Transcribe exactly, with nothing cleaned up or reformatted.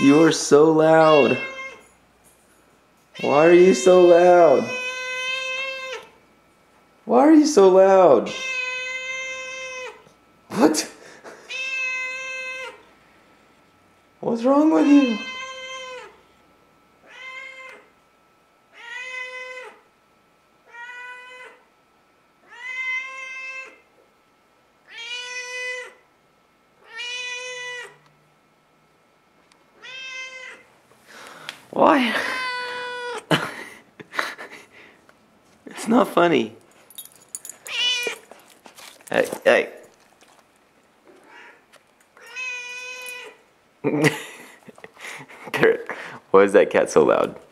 You are so loud. Why are you so loud? Why are you so loud? What? What's wrong with you? Why? It's not funny. Hey, hey. What is that cat so loud?